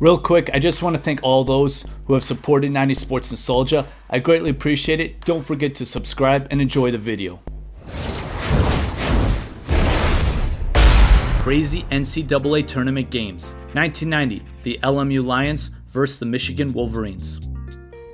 Real quick, I just want to thank all those who have supported 90 Sports Nostalgia. I greatly appreciate it. Don't forget to subscribe and enjoy the video. Crazy NCAA tournament games. 1990, the LMU Lions versus the Michigan Wolverines.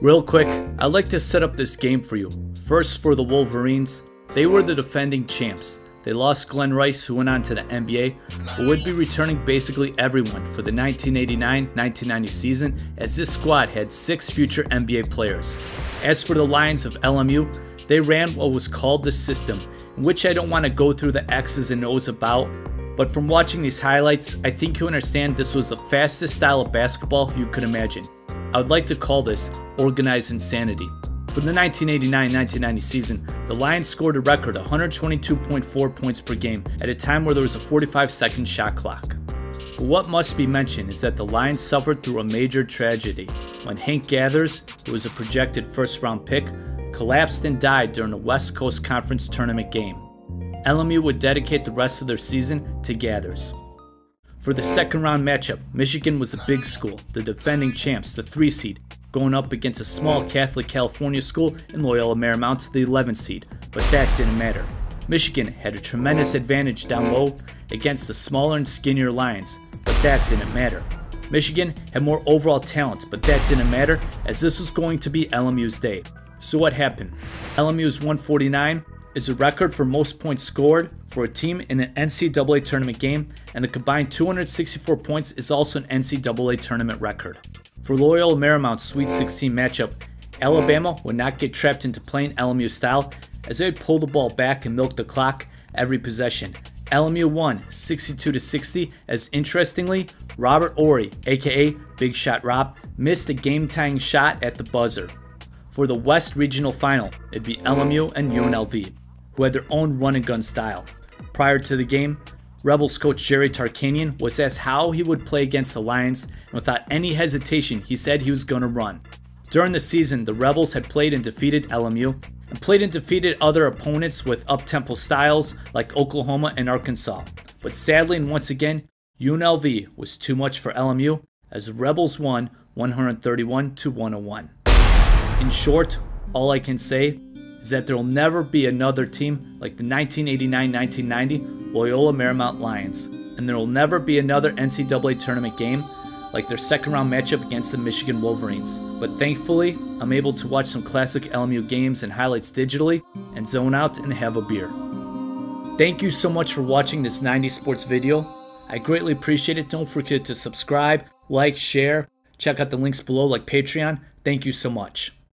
Real quick, I'd like to set up this game for you. First, for the Wolverines, they were the defending champs. They lost Glenn Rice, who went on to the NBA, but would be returning basically everyone for the 1989-1990 season, as this squad had 6 future NBA players. As for the Lions of LMU, they ran what was called the system, which I don't want to go through the X's and O's about, but from watching these highlights, I think you understand this was the fastest style of basketball you could imagine. I would like to call this organized insanity. For the 1989-1990 season, the Lions scored a record 122.4 points per game at a time where there was a 45-second shot clock. But what must be mentioned is that the Lions suffered through a major tragedy when Hank Gathers, who was a projected first-round pick, collapsed and died during a West Coast Conference tournament game. LMU would dedicate the rest of their season to Gathers. For the second-round matchup, Michigan was a big school, the defending champs, the 3-seed, going up against a small Catholic California school in Loyola Marymount, the 11th seed, but that didn't matter. Michigan had a tremendous advantage down low against the smaller and skinnier Lions, but that didn't matter. Michigan had more overall talent, but that didn't matter, as this was going to be LMU's day. So what happened? LMU's 149 is a record for most points scored for a team in an NCAA tournament game, and the combined 264 points is also an NCAA tournament record. For Loyola Marymount's Sweet 16 matchup, Alabama would not get trapped into plain LMU style, as they would pull the ball back and milk the clock every possession. LMU won 62-60, as interestingly, Robert Horry, aka Big Shot Rob, missed a game-tying shot at the buzzer. For the West Regional Final, it'd be LMU and UNLV, who had their own run-and-gun style. Prior to the game, Rebels coach Jerry Tarkanian was asked how he would play against the Lions, and without any hesitation, he said he was going to run. During the season, the Rebels had played and defeated LMU, and played and defeated other opponents with up-tempo styles like Oklahoma and Arkansas. But sadly, and once again, UNLV was too much for LMU, as the Rebels won 131-101. In short, all I can say is that there will never be another team like the 1989-1990 Loyola Marymount Lions, and there will never be another NCAA tournament game like their second-round matchup against the Michigan Wolverines. But thankfully, I'm able to watch some classic LMU games and highlights digitally and zone out and have a beer. Thank you so much for watching this 90 Sports video. I greatly appreciate it. Don't forget to subscribe, like, share. Check out the links below like Patreon. Thank you so much.